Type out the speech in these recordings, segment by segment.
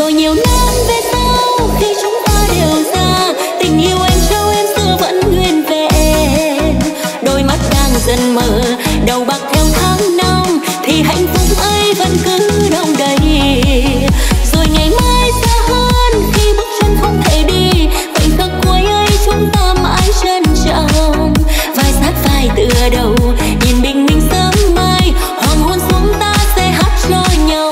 rồi nhiều năm về sau khi chúng ta đều ra, tình yêu em trao em xưa vẫn nguyên về em. Đôi mắt đang dần mờ, đầu bạc theo tháng năm thì hạnh phúc ấy vẫn cứ đông đầy. Rồi ngày mai xa hơn khi bước chân không thể đi, khoảnh khắc cuối ấy chúng ta mãi trân trọng. Vai sát vai tựa đầu nhìn bình minh sớm mai, hoàng hôn xuống ta sẽ hát cho nhau.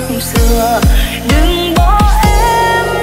Lúc xưa đừng bỏ em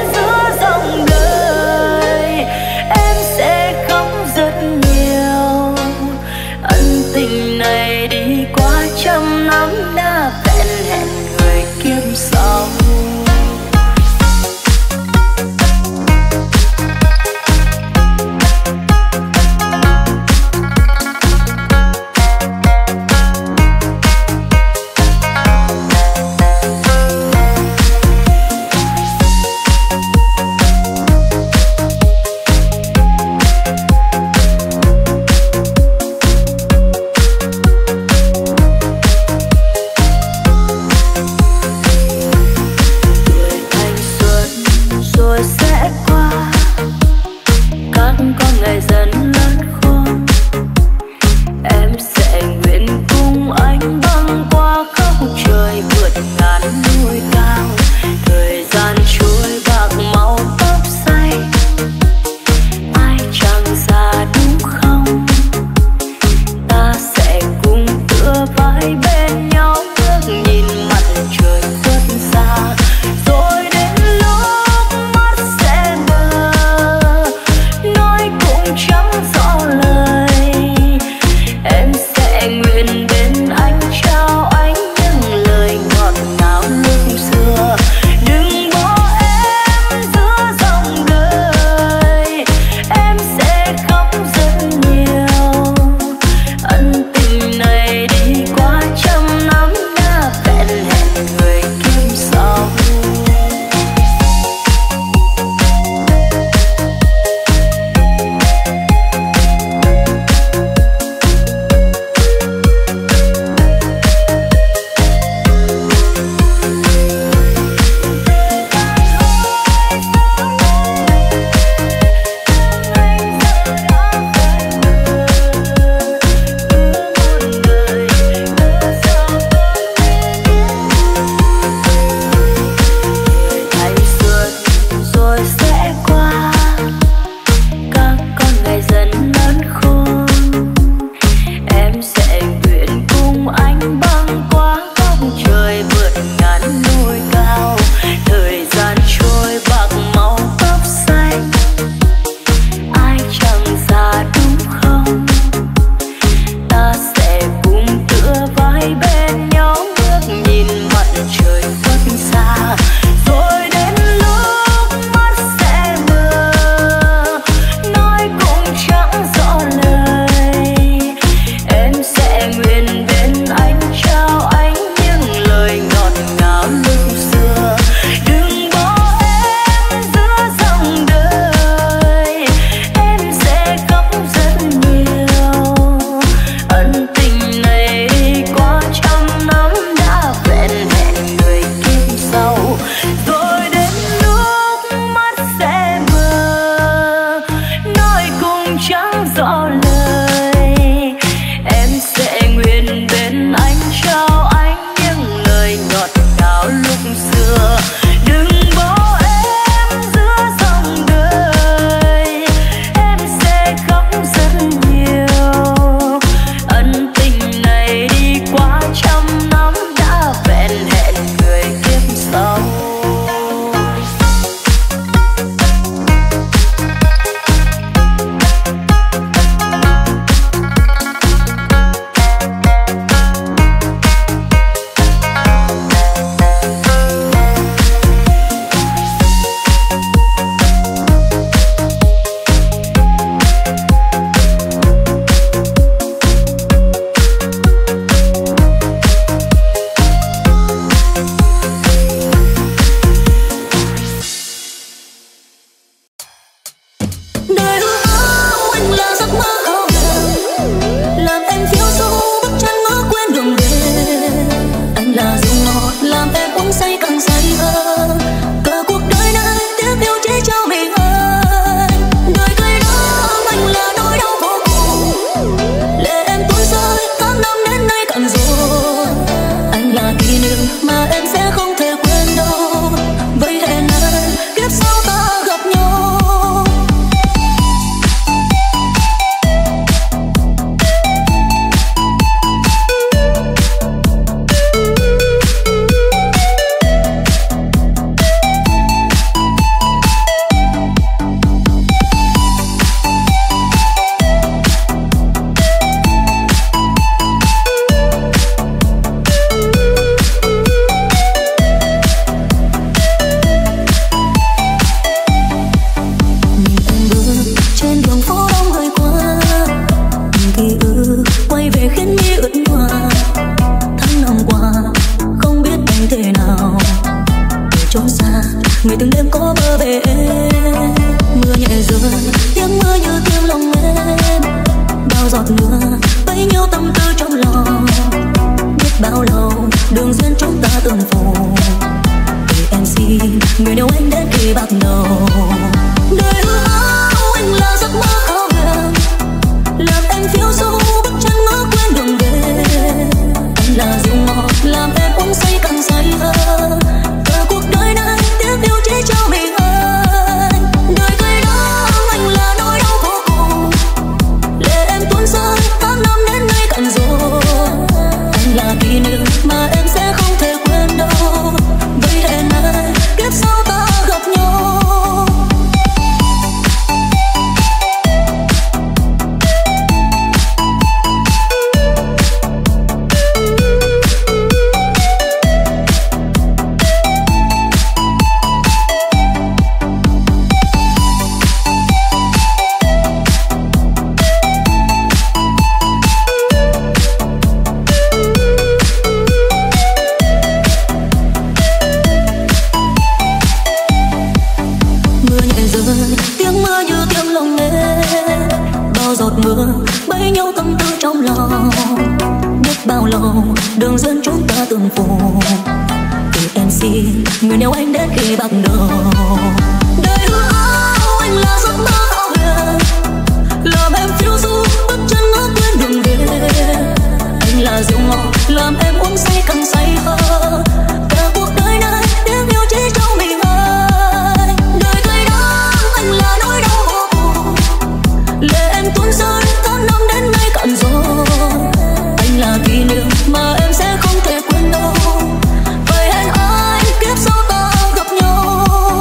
xa người từng đêm có bờ bể. Mưa nhẹ rơi tiếng mưa như tiếng lòng em, bao giọt mưa bấy nhiêu tâm tư trong lòng, biết bao lâu đường duyên chúng ta tương phù. Để em xin người yêu em đến khi bắt đầu đời hư áo anh là giấc mơ khó gần, làm em phiêu du bước chân ngỡ quên đường về. Anh là rượu ngọt làm em uống say càng say hơn. Mà em sẽ không thể quên đâu. Vậy hẹn anh kiếp sau ta gặp nhau.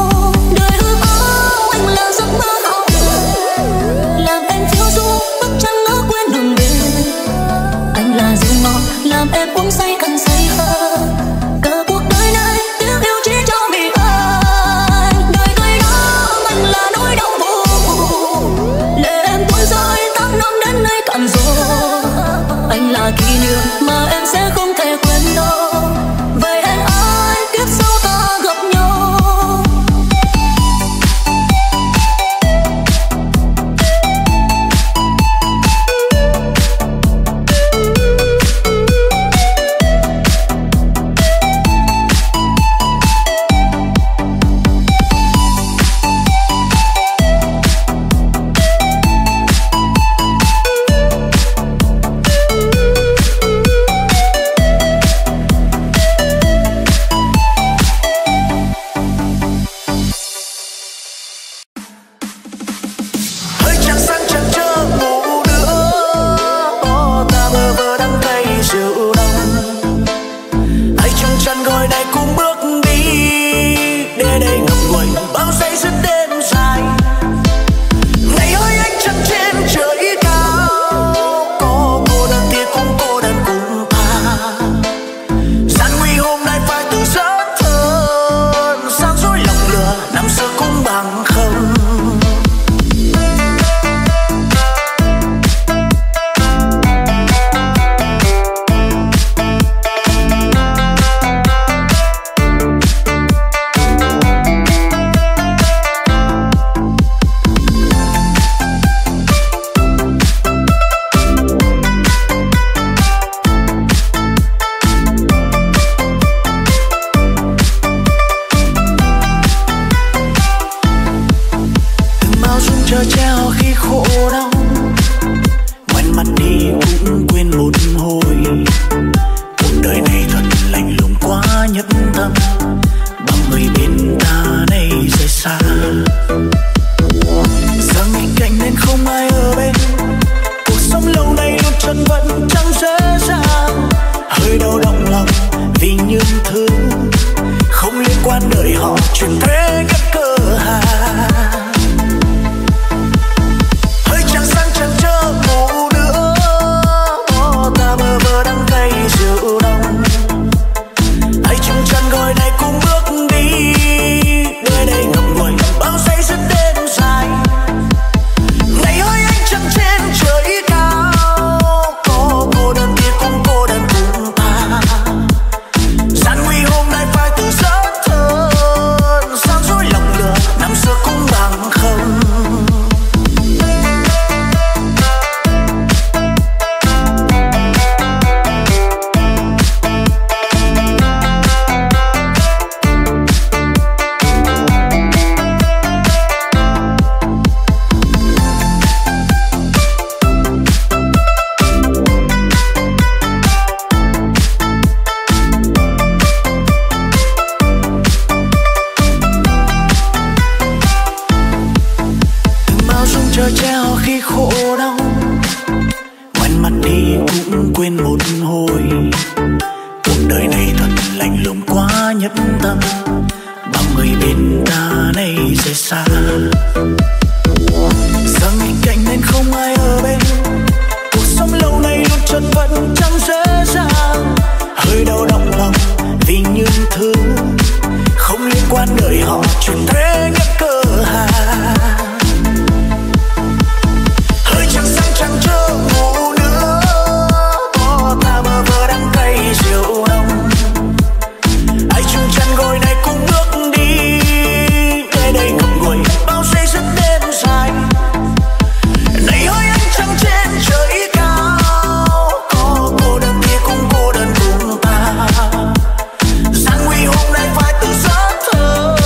hối. Cuộc đời này thật lạnh lùng quá nhẫn tâm, bao người bên ta nay rời xa. Giờ mình cạnh nên không ai ở bên, cuộc sống lâu nay luôn chật vật chẳng dễ dàng. Hơi đau động lòng vì những thứ không liên quan đời họ, chuyện thế nhất cơ hàng. Hơi chẳng sang chẳng trơ ngủ nữa, bỏ ta bơ vơ đắng cay rượu nồng. Ai chung chân gối này cùng bước đi, để đây ngậm ngùi bao giây giấc đêm dài. Này hơi anh chẳng trên trời cao, có cô đơn kia cũng cô đơn cùng ta. Gian nguy hôm nay phải tự giác hơn.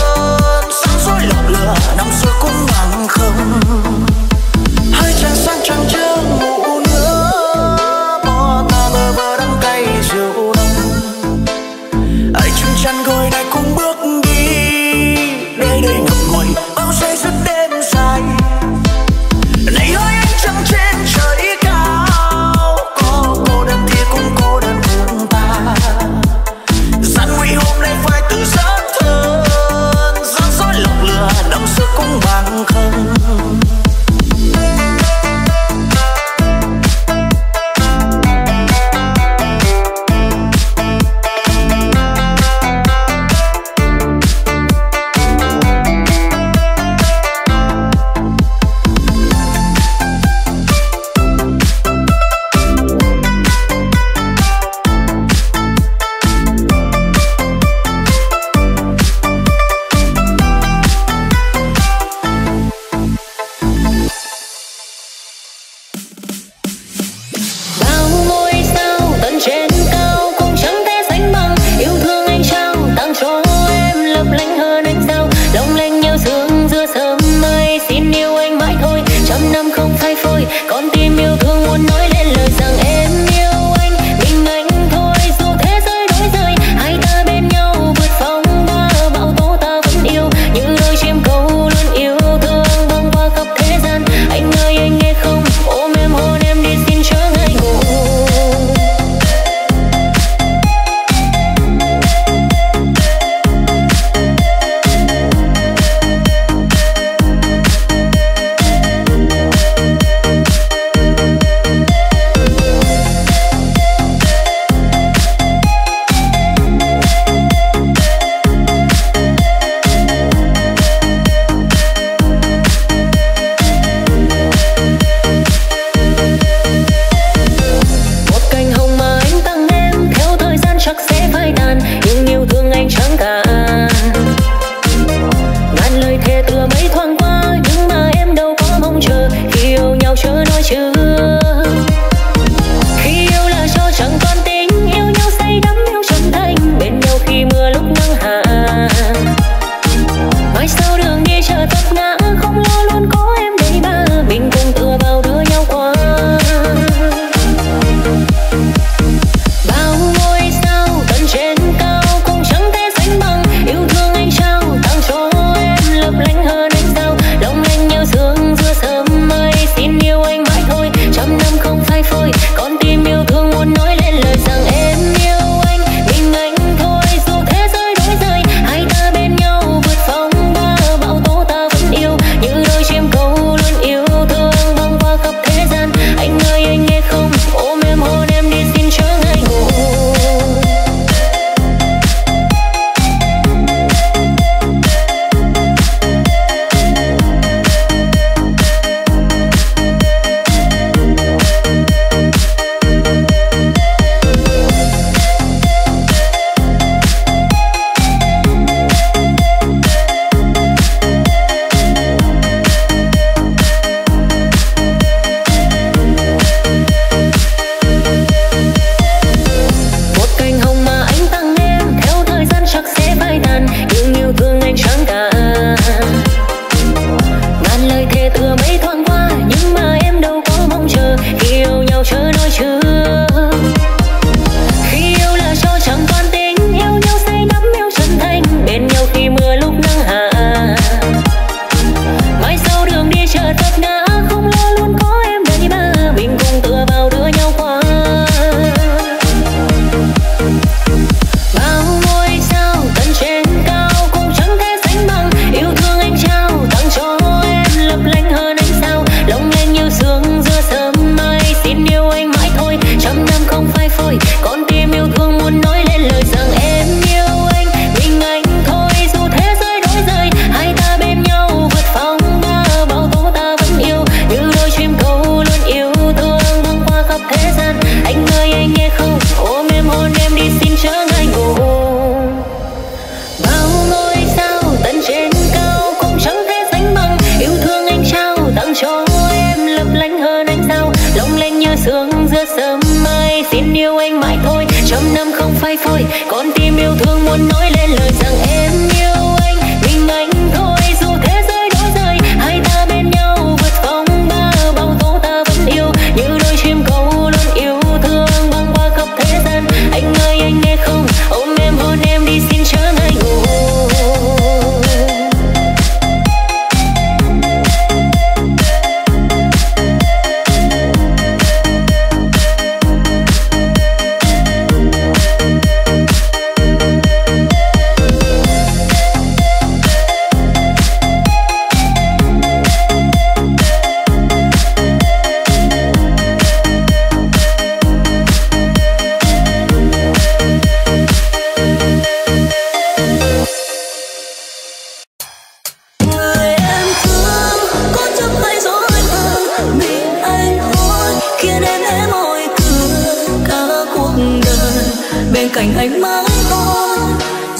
bên cạnh ánh mắt con,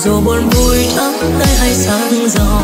dù buồn vui thắm tươi hay sáng giàu.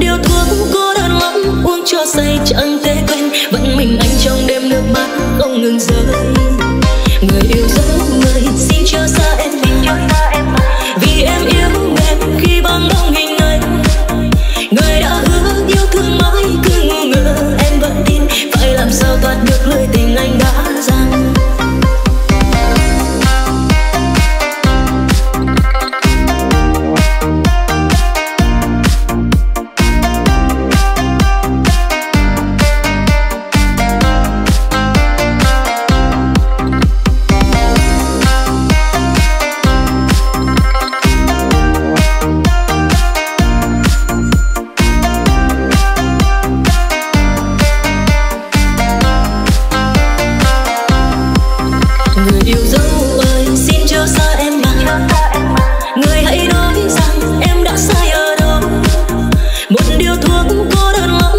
Điều thuốc cô đơn lắm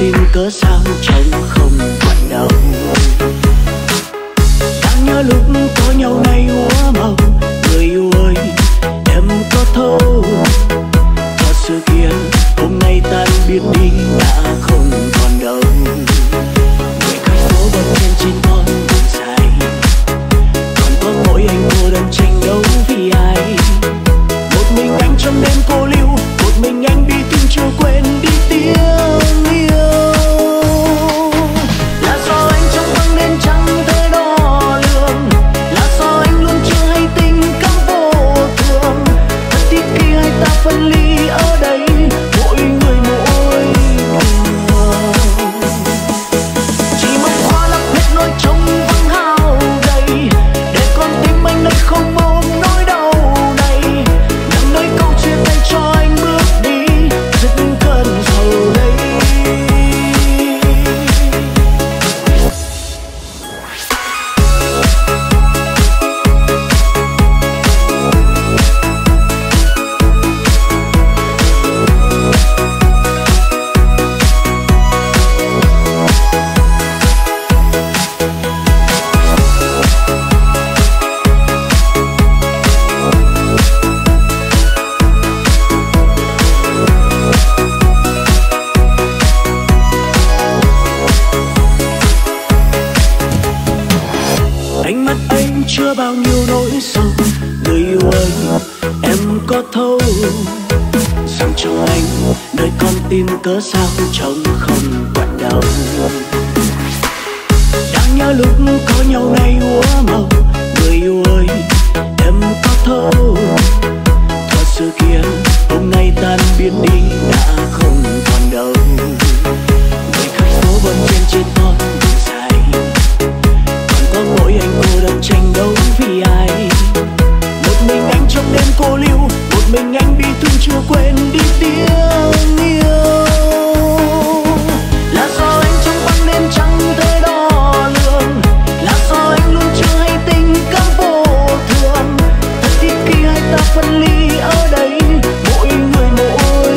tìm cớ sao trống không bắt đầu. Đang nhớ lúc có nhau nay úa màu, người yêu ơi em có thấu. Có sự kiện hôm nay tan biến đi đã không còn đâu. Người khách phố bật lên trên con đường dài, còn có mỗi anh cô đơn tranh đấu vì ai. Một mình anh trong đêm cô lưu, một mình anh đi tìm chưa quên đi tiếng yêu. Cớ sao trống không bắt đầu. Đang nhớ lúc có nhau nay úa màu, người yêu ơi em có thấu. Thật sự kia hôm nay tan biến đi đã không còn đâu. Người khách phố vẫn trên trên con đường dài, còn có mỗi anh cô đơn tranh đấu vì ai. Một mình anh trong đêm cô lưu, một mình anh bi thương chưa quên đi tiếng yêu. Phân ly ở đây mỗi người mỗi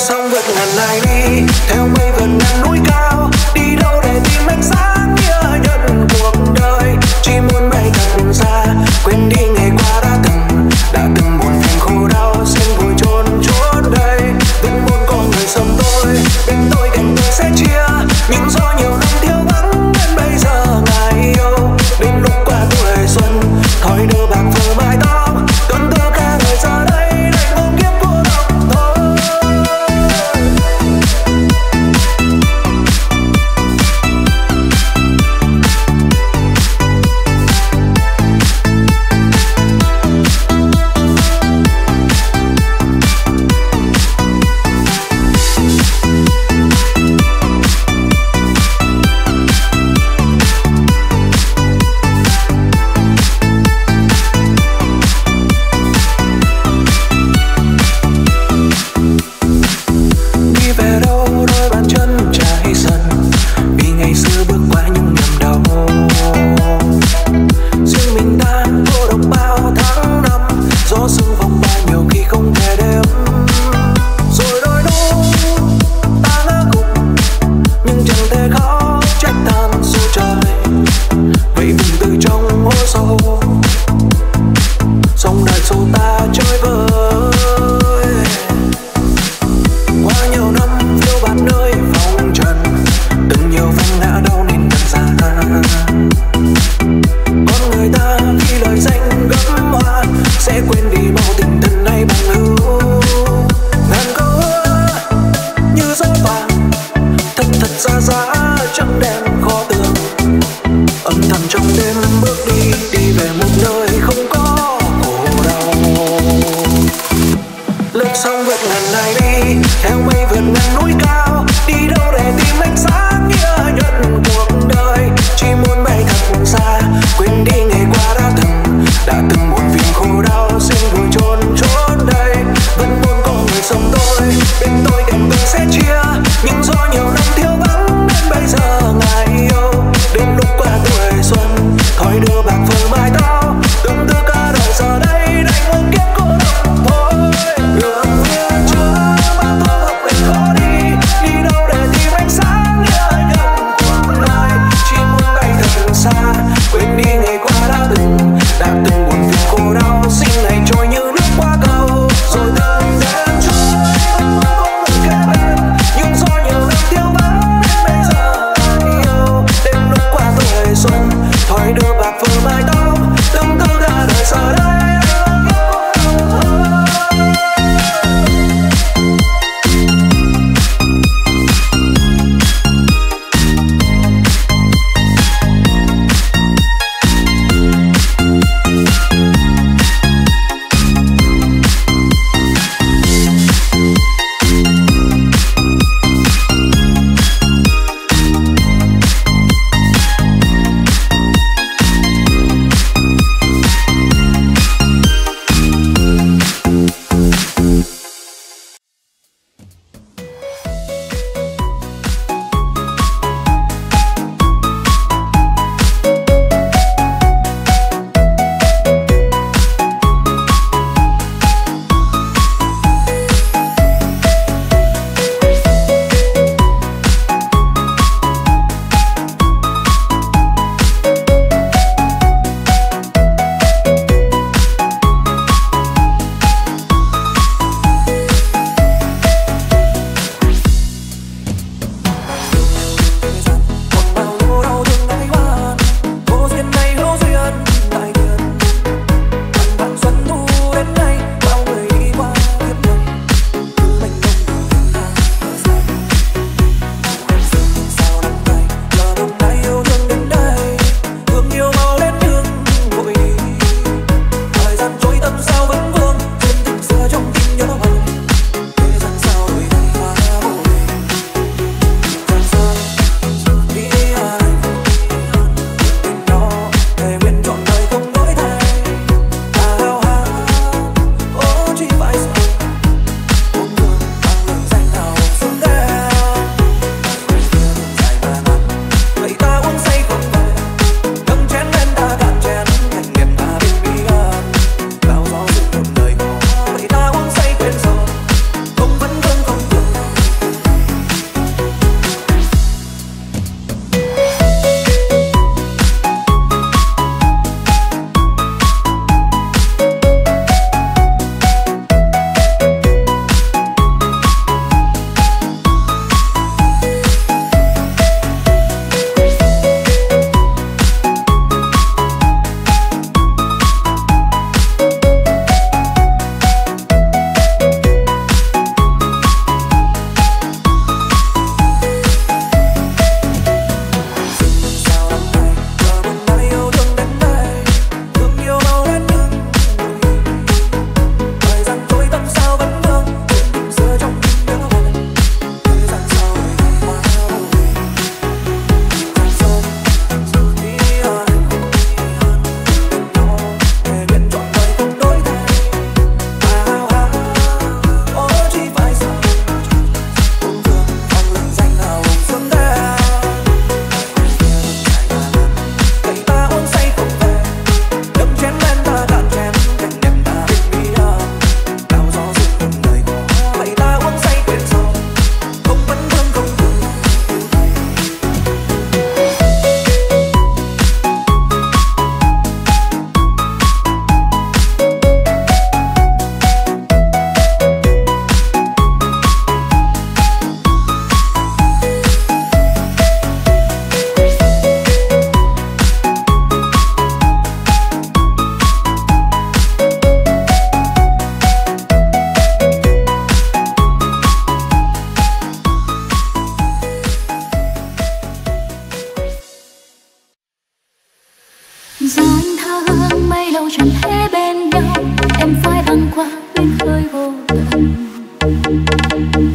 sông vẫn ngàn này đi theo mây vẫn ngàn núi cao, đi đâu để tìm ánh sáng nhớ nhận cuộc đời, chỉ muốn bay thật xa quên đi ngày qua đã từng buồn phiền khổ đau xin vùi chôn chốt đây. Vẫn muốn có người sống tôi bên tôi cạnh tôi sẽ chia những gió nhiều năm thiếu vắng đến bây giờ ngày yêu đến lúc qua tuổi xuân thói đưa bạc phơ mái tóc tuấn tơ ca người ra đây.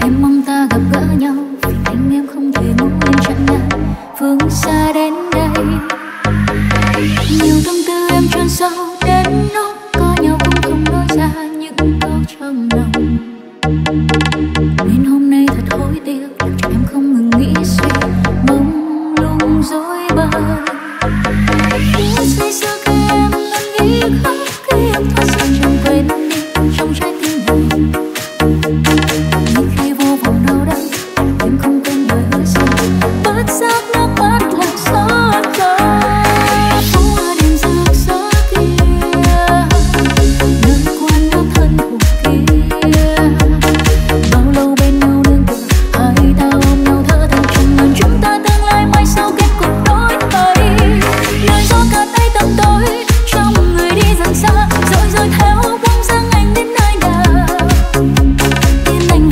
Em mong ta gặp gỡ nhau, vì anh em không thể ngủ yên chẳng ngại. Phương xa đến đây, nhiều tâm tư em chôn sâu đến nỗi có nhau cũng không nói ra những câu trong lòng. Nên hôm nay thật hối tiếc, làm cho em không ngừng nghĩ suy, mông lung rối bời. Nếu say sưa khi em vẫn nghĩ không, khi em thoát ra chẳng quên đi trong trái tim mình. Những khi vô vọng đau đớn, em không quên lời hứa sau, bất giác nước mắt làm xót trời. Rồi theo bóng dáng anh đến nơi nào, tin anh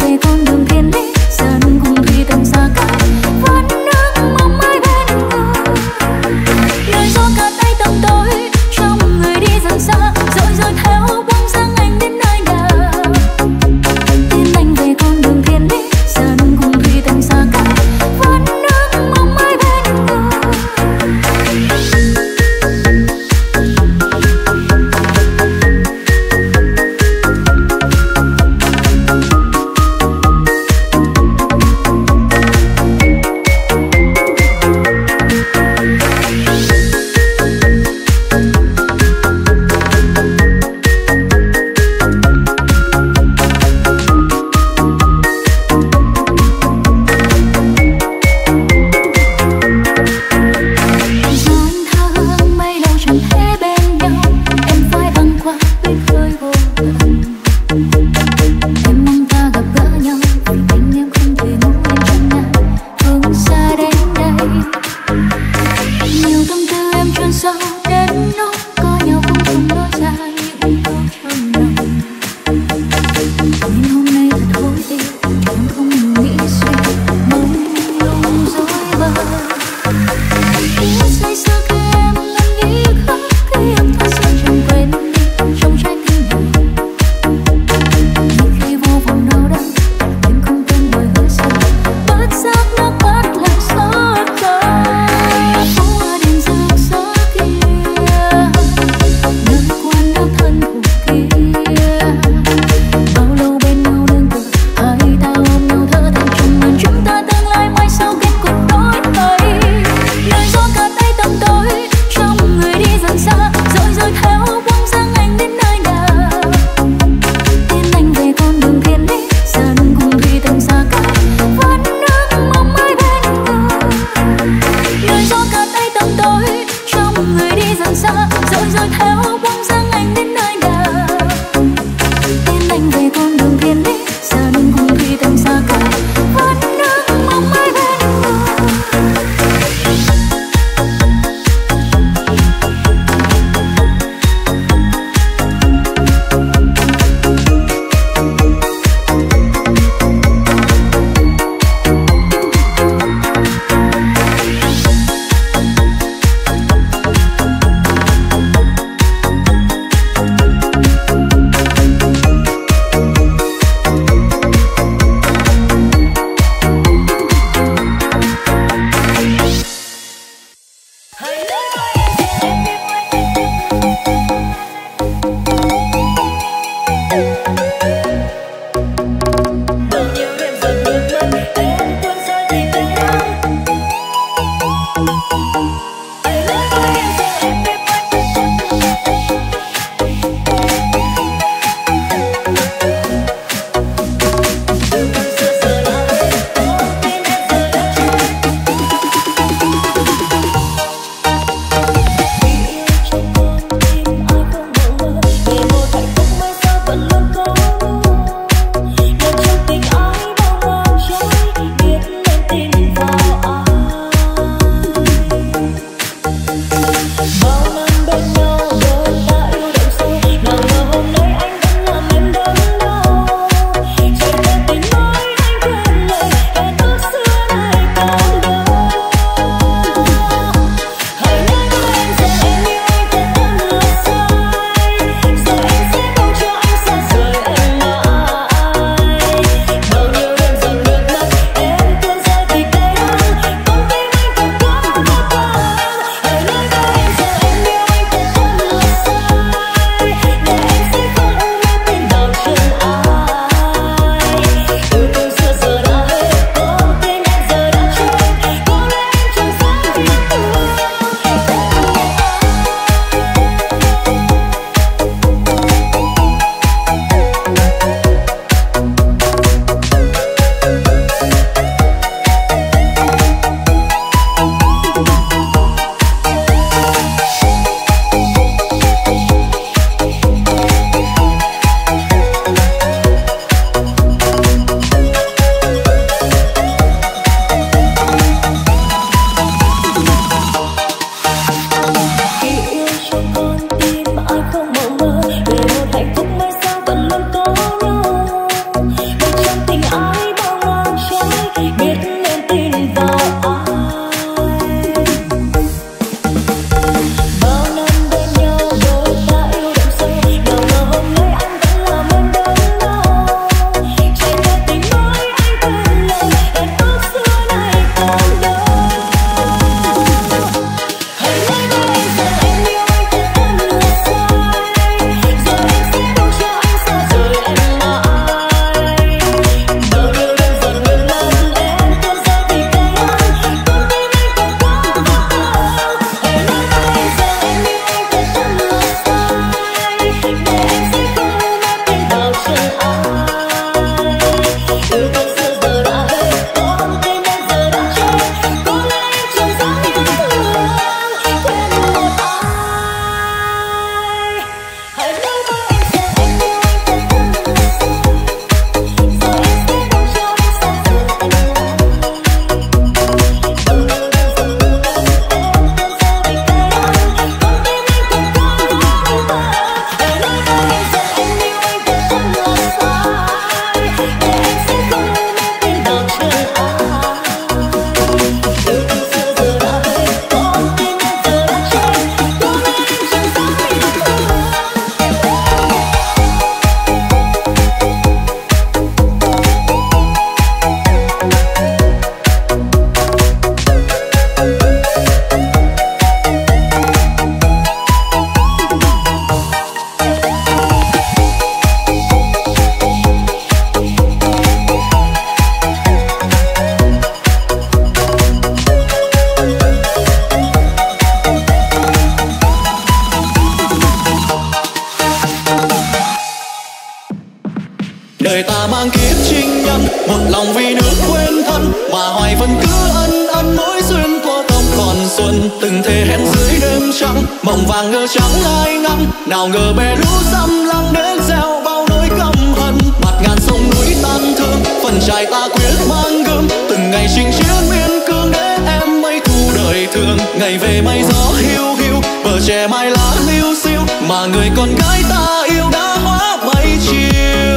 kiếp trinh nhân, một lòng vì nước quên thân mà hoài vẫn cứ ân ân mỗi duyên qua tâm còn xuân. Từng thề hẹn dưới đêm trắng, mộng vàng ngờ chẳng ai ngăn, nào ngờ bè lũ dăm lăng đến gieo bao nỗi căm hận. Mặt ngàn sông núi tan thương, phần trai ta quyết mang gươm, từng ngày chinh chiến biên cương để em mây thu đời thương. Ngày về mây gió hiu hiu, bờ trẻ mai lá liêu xiêu, mà người con gái ta yêu đã hóa mây chiều.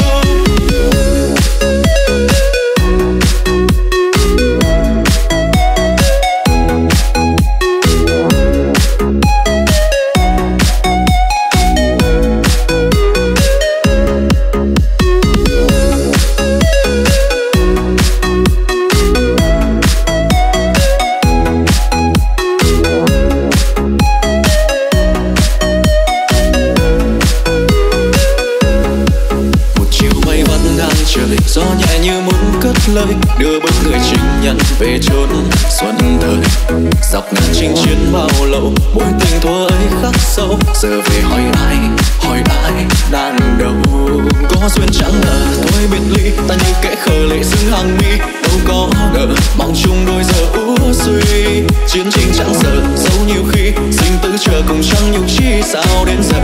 Đưa bước người chinh nhân về chốn xuân thời, dọc ngàn chinh chiến bao lâu, mối tình thua ấy khắc sâu. Giờ về hỏi ai đang đâu? Có duyên chẳng ngờ thôi biệt ly, ta như kẽ khờ lệ xứng hàng mi. Đâu có ngờ mong chung đôi giờ u suy, chiến tranh chẳng giờ dấu nhiều khi sinh tử chờ cùng chẳng nhục chi. Sao đến giờ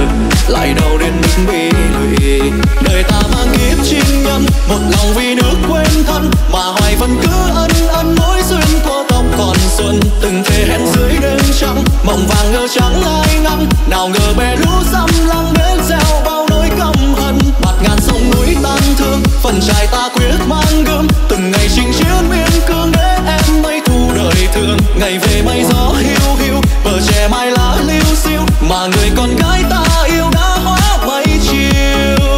lại đau đến mức bi lụy? Đời ta mang kiếp chinh nhân, một lòng vì nước quên thân mà hoài vẫn cứ ân ân mỗi duyên qua tóc còn xuân. Từng thề hẹn dưới đêm trắng, mộng vàng ngờ chẳng ai ngăn, nào ngờ bè lũ dăm lăng đến gieo bao nỗi căm hận. Mặt ngàn sông núi tan thương, phần trai ta quyết mang gươm, từng ngày chinh chiến biên cương để em mây thu đời thương. Ngày về mây gió hiu hiu, bờ trẻ mai lá liêu xiêu, mà người con gái ta yêu đã hóa mây chiều.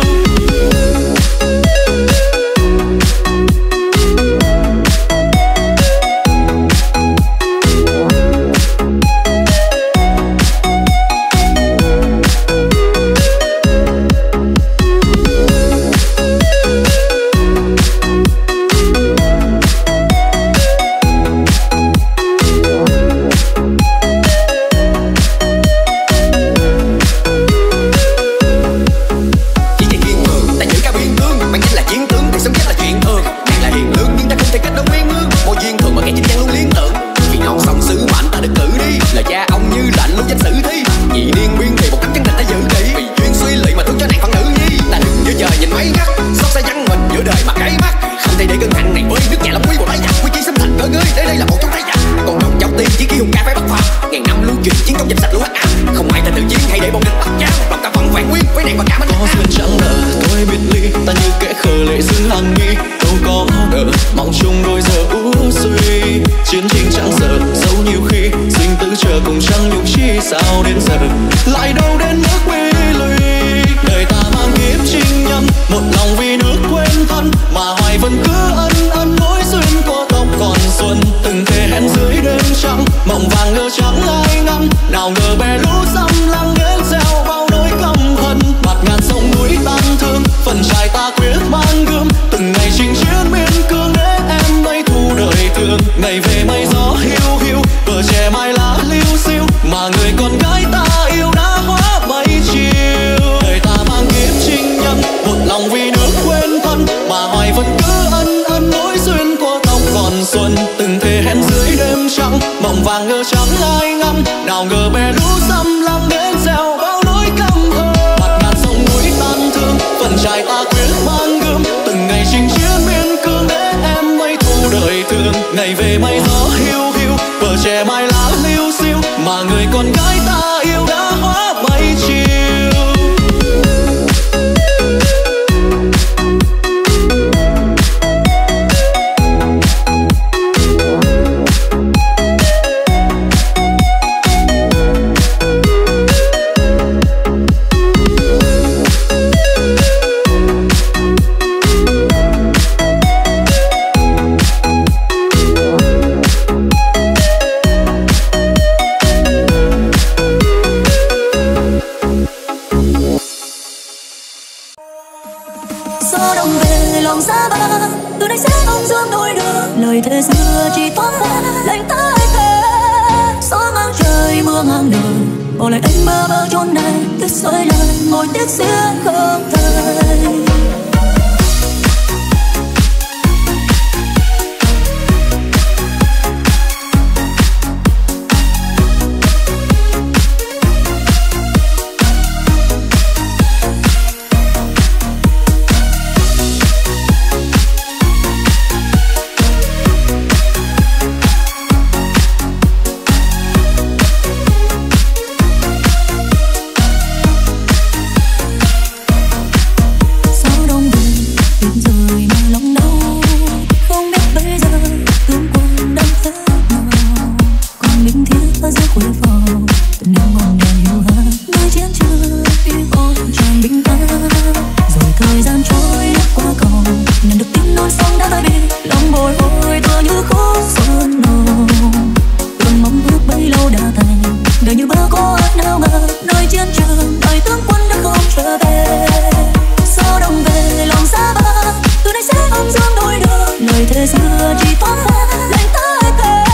dáng đôi đường lời thề xưa chỉ thoáng qua lạnh tay về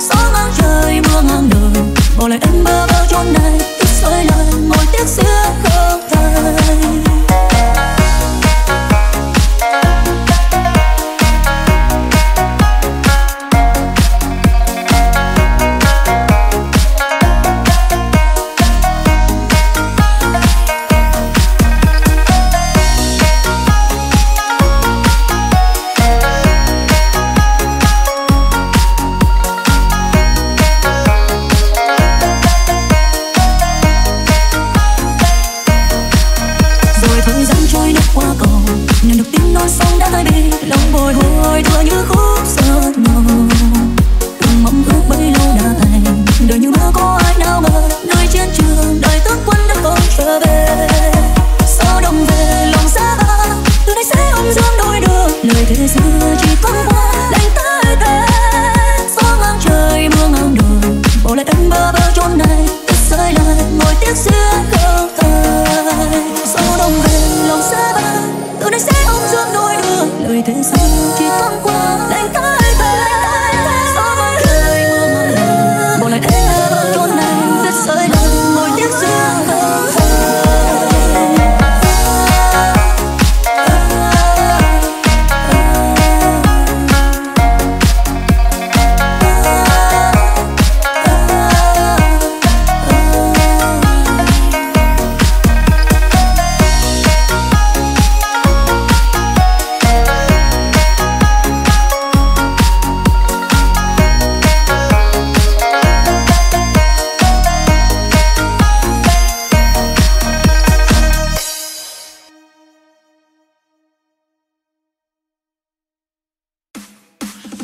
gió mang trời mưa ngang đời bỏ lại em bơ vơ chốn này tiếc rơi lời ngồi tiếc xưa không thời.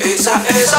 Esa, esa, esa,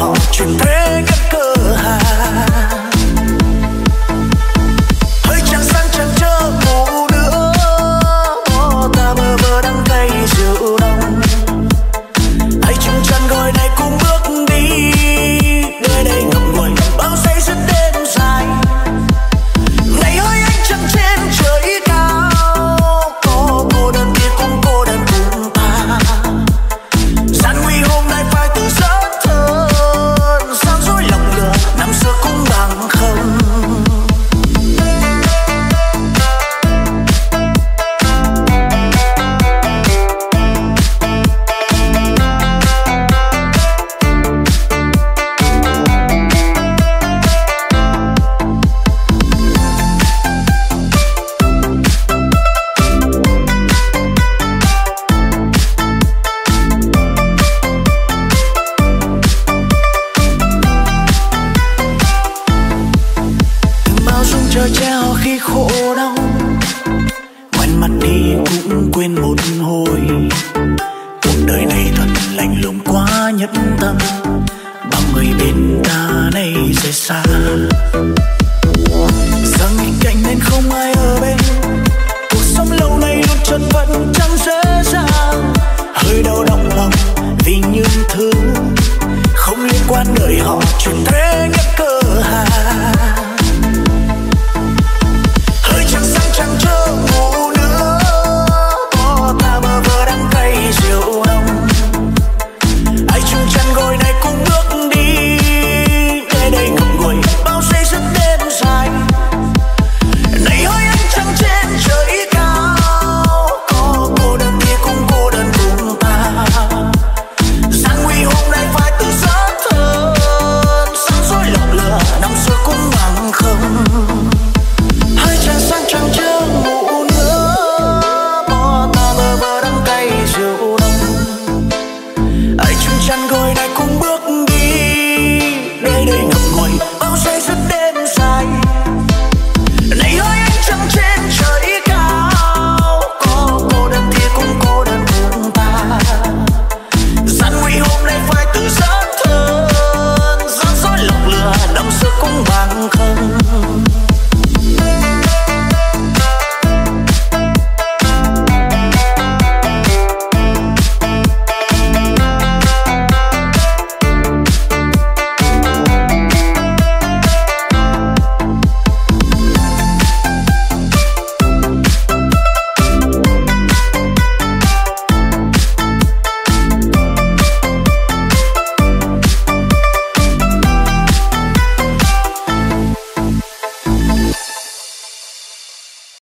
họ chuyển thế các cửa hàng. Hơi chẳng sang chẳng chờ ngủ nữa, ta mơ mơ đắng cay rượu đông. Hãy chung chăn gọi này cùng bước đi, nơi đây ngập ngùi bao giây giấc đêm dài. Ngày hơi anh chẳng trên trời cao, có cô đơn kia cũng cô đơn cùng ta. Gian nguy hôm nay phải tự dấn thân, gian dối lòng lừa năm xưa cũng bằng không. Chờ treo khi khổ đau, quên mặt đi cũng quên một hồi. Cuộc đời này thật lạnh lùng quá nhẫn tâm, bao người bên ta nay rời xa. Giờ nghịch cảnh nên không ai ở bên, cuộc sống lâu nay luôn chật vật chẳng dễ dàng. Hơi đau động lòng vì những thứ không liên quan đời họ chuyện.